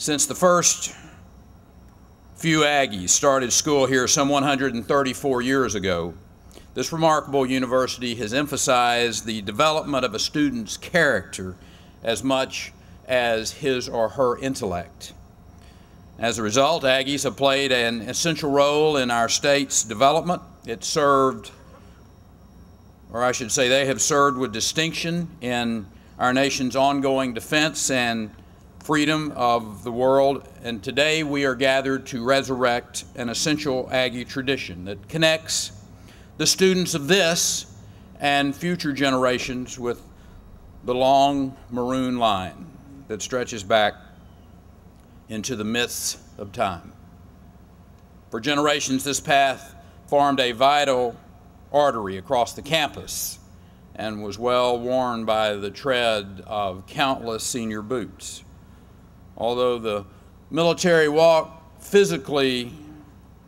Since the first few Aggies started school here some 134 years ago, this remarkable university has emphasized the development of a student's character as much as his or her intellect. As a result, Aggies have played an essential role in our state's development. It served, or I should say they have served with distinction in our nation's ongoing defense and freedom of the world, and today we are gathered to resurrect an essential Aggie tradition that connects the students of this and future generations with the long maroon line that stretches back into the mists of time. For generations, this path formed a vital artery across the campus and was well worn by the tread of countless senior boots. Although the military walk physically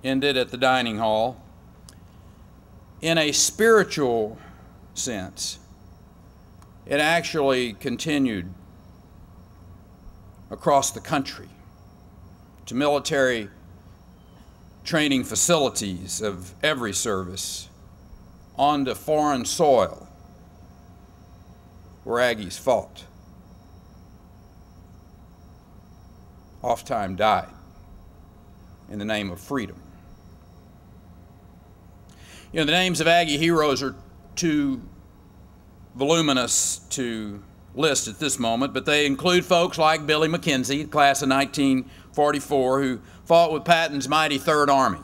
ended at the dining hall, in a spiritual sense, it actually continued across the country to military training facilities of every service onto foreign soil where Aggies fought, oft-time died in the name of freedom. You know, the names of Aggie heroes are too voluminous to list at this moment, but they include folks like Billy McKenzie, class of 1944, who fought with Patton's mighty Third Army.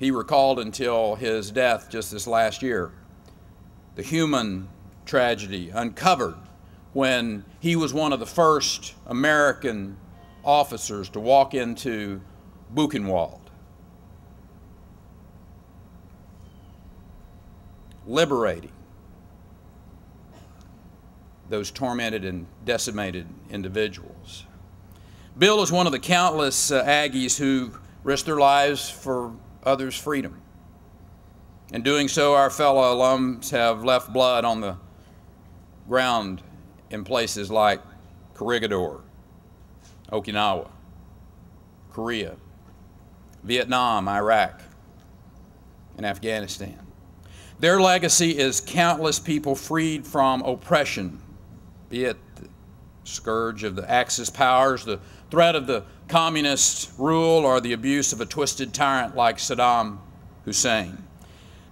He recalled until his death just this last year the human tragedy uncovered when he was one of the first American officers to walk into Buchenwald, liberating those tormented and decimated individuals. Bill is one of the countless Aggies who risked their lives for others' freedom. In doing so, our fellow alums have left blood on the ground in places like Corregidor, Okinawa, Korea, Vietnam, Iraq, and Afghanistan. Their legacy is countless people freed from oppression, be it the scourge of the Axis powers, the threat of the communist rule, or the abuse of a twisted tyrant like Saddam Hussein.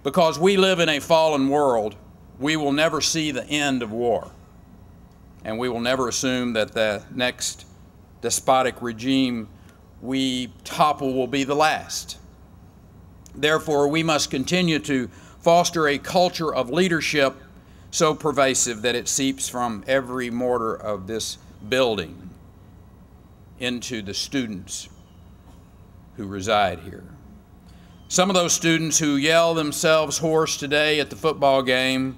Because we live in a fallen world, we will never see the end of war. And we will never assume that the next despotic regime we topple will be the last. Therefore, we must continue to foster a culture of leadership so pervasive that it seeps from every mortar of this building into the students who reside here. Some of those students who yell themselves hoarse today at the football game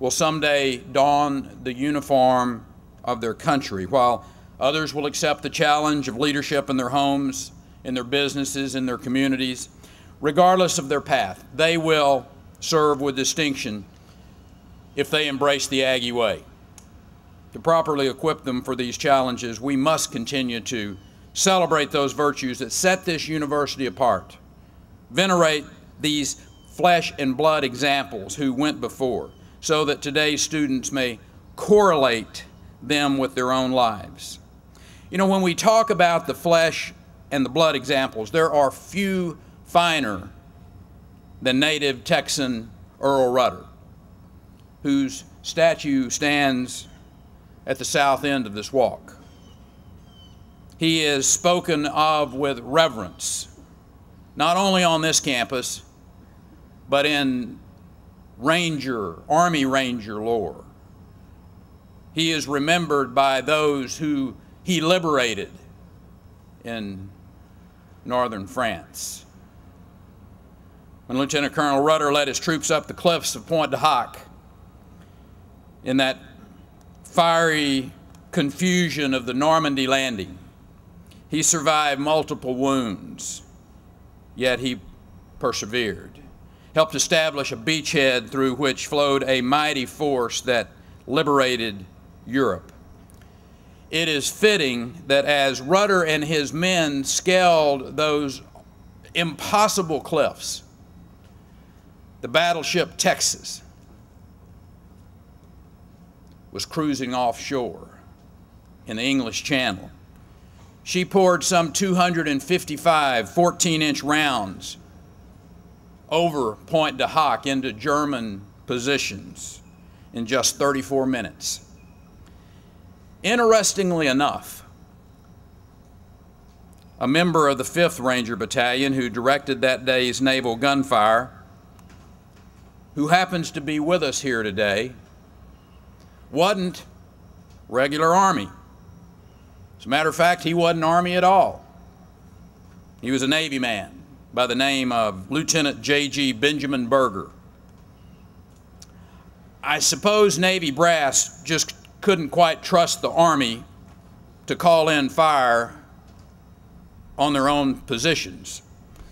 will someday don the uniform of their country, while others will accept the challenge of leadership in their homes, in their businesses, in their communities. Regardless of their path, they will serve with distinction if they embrace the Aggie way. To properly equip them for these challenges, we must continue to celebrate those virtues that set this university apart, venerate these flesh and blood examples who went before, so that today's students may correlate them with their own lives. You know, when we talk about the flesh and the blood examples, there are few finer than native Texan Earl Rudder, whose statue stands at the south end of this walk. He is spoken of with reverence, not only on this campus, but in Ranger, Army Ranger lore. He is remembered by those who he liberated in northern France. When Lieutenant Colonel Rudder led his troops up the cliffs of Pointe du Hoc in that fiery confusion of the Normandy landing, he survived multiple wounds, yet he persevered, helped establish a beachhead through which flowed a mighty force that liberated Europe. it is fitting that as Rudder and his men scaled those impossible cliffs, the battleship Texas was cruising offshore in the English Channel. She poured some 255 14-inch rounds over Pointe du Hoc into German positions in just 34 minutes. Interestingly enough, a member of the 5th Ranger Battalion who directed that day's naval gunfire, who happens to be with us here today, wasn't regular Army. As a matter of fact, he wasn't Army at all. He was a Navy man by the name of Lieutenant J.G. Benjamin Berger. I suppose Navy brass just couldn't quite trust the Army to call in fire on their own positions.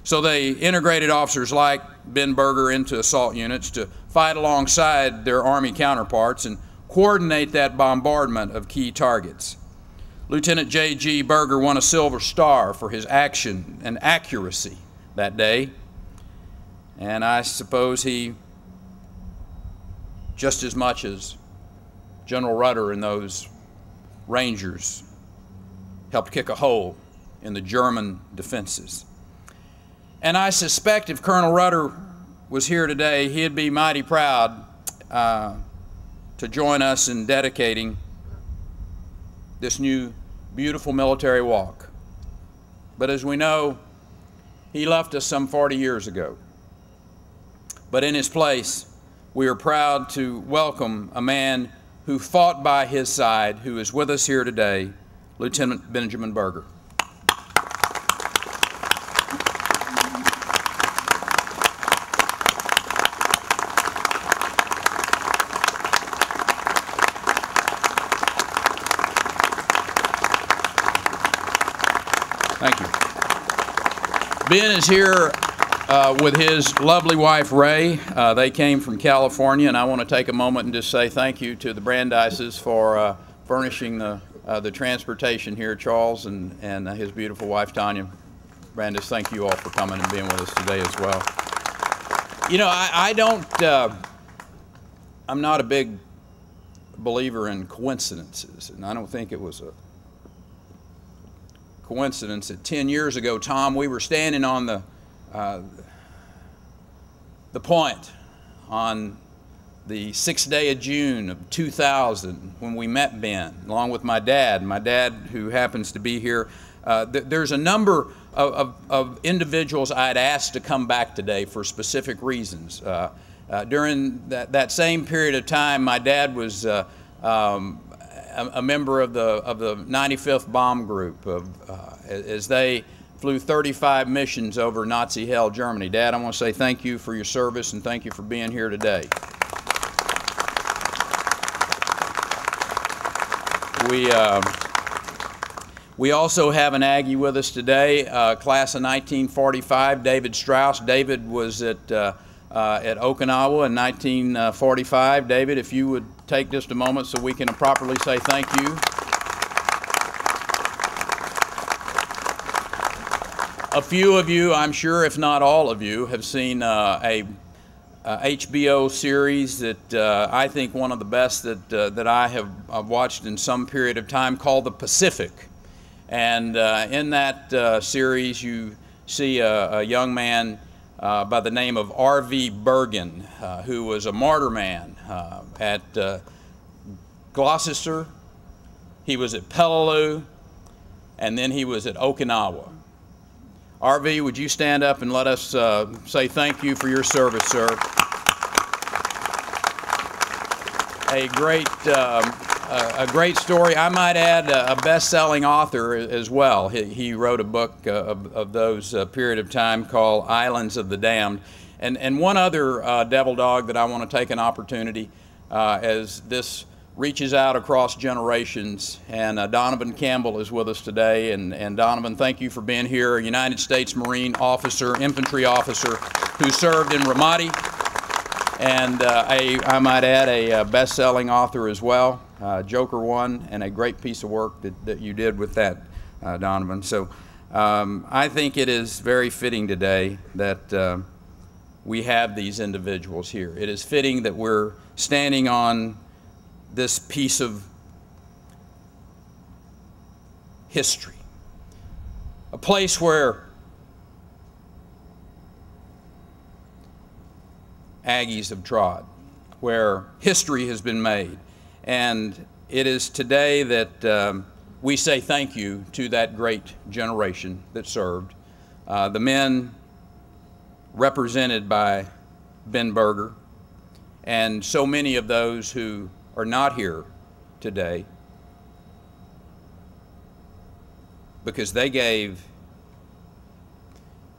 So they integrated officers like Ben Berger into assault units to fight alongside their Army counterparts and coordinate that bombardment of key targets. Lieutenant J.G. Berger won a Silver Star for his action and accuracy that day, and I suppose he, just as much as General Rudder and those Rangers, helped kick a hole in the German defenses. And I suspect if Colonel Rudder was here today, he'd be mighty proud to join us in dedicating this new beautiful military walk. But as we know, he left us some 40 years ago. But in his place, we are proud to welcome a man who fought by his side, who is with us here today, Lieutenant Benjamin Berger. Thank you. Ben is here with his lovely wife, Ray. They came from California, and I want to take a moment and just say thank you to the Brandeises for furnishing the transportation here, Charles, and his beautiful wife, Tanya. Brandeis, thank you all for coming and being with us today as well. You know, I'm not a big believer in coincidences, and I don't think it was a coincidence that 10 years ago, Tom, we were standing on the point on the 6th day of June of 2000 when we met Ben, along with my dad who happens to be here. There's a number of individuals I'd asked to come back today for specific reasons. During that same period of time, my dad was a member of the 95th Bomb Group as they flew 35 missions over Nazi-held Germany. Dad, I want to say thank you for your service and thank you for being here today. We also have an Aggie with us today, class of 1945, David Strauss. David was at Okinawa in 1945. David, if you would take just a moment so we can properly say thank you. A few of you, I'm sure, if not all of you, have seen a HBO series that I think one of the best that I have watched in some period of time, called The Pacific. And in that series, you see a young man by the name of R.V. Bergen, who was a martyr man at Gloucester. He was at Peleliu, and then he was at Okinawa. R.V., would you stand up and let us say thank you for your service, sir? A great story. I might add a best-selling author as well. He wrote a book of those period of time called Islands of the Damned. And one other devil dog that I want to take an opportunity as this reaches out across generations, and Donovan Campbell is with us today. And Donovan, thank you for being here, a United States Marine officer, infantry officer who served in Ramadi, and I might add a best-selling author as well. Joker One, and a great piece of work that you did with that, Donovan. So I think it is very fitting today that we have these individuals here. It is fitting that we're standing on this piece of history, a place where Aggies have trod, where history has been made. And it is today that we say thank you to that great generation that served. The men represented by Ben Berger and so many of those who are not here today because they gave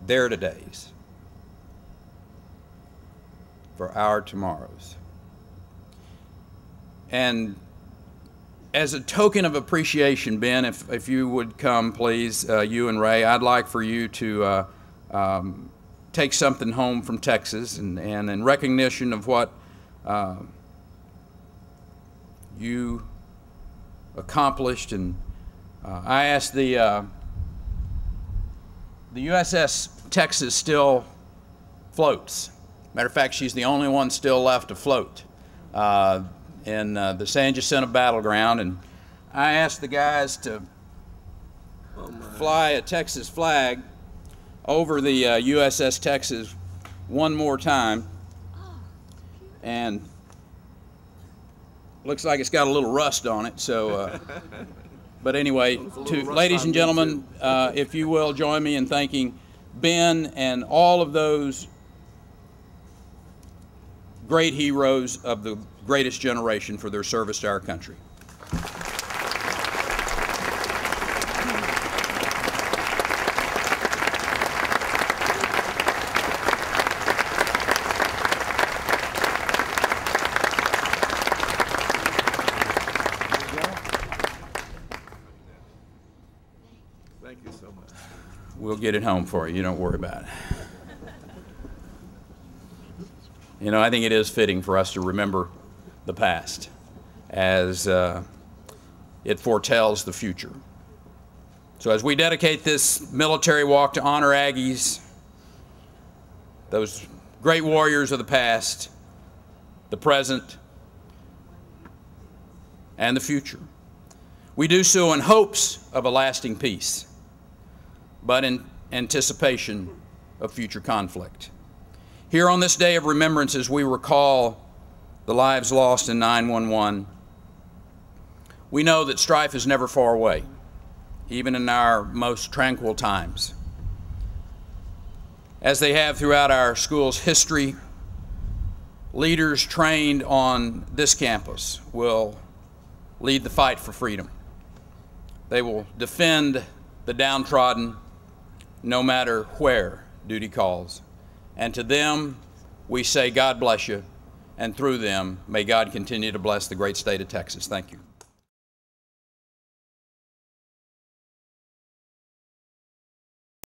their todays for our tomorrows. And as a token of appreciation, Ben, if you would come, please, you and Ray, I'd like for you to take something home from Texas, and in recognition of what you accomplished. And I asked the USS Texas still floats. Matter of fact, she's the only one still left afloat in the San Jacinto battleground. And I asked the guys to fly a Texas flag over the USS Texas one more time. And looks like it's got a little rust on it. So, but anyway, to, ladies and gentlemen, if you will join me in thanking Ben and all of those great heroes of the greatest generation for their service to our country. Thank you so much. We'll get it home for you. You don't worry about it. You know, I think it is fitting for us to remember the past as it foretells the future. So as we dedicate this military walk to honor Aggies, those great warriors of the past, the present, and the future, we do so in hopes of a lasting peace, but in anticipation of future conflict. Here on this day of remembrance, as we recall the lives lost in 9/11, we know that strife is never far away, even in our most tranquil times. As they have throughout our school's history, leaders trained on this campus will lead the fight for freedom. They will defend the downtrodden, no matter where duty calls. And to them, we say, God bless you, and through them, may God continue to bless the great state of Texas. Thank you.